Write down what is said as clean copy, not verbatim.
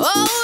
Oh.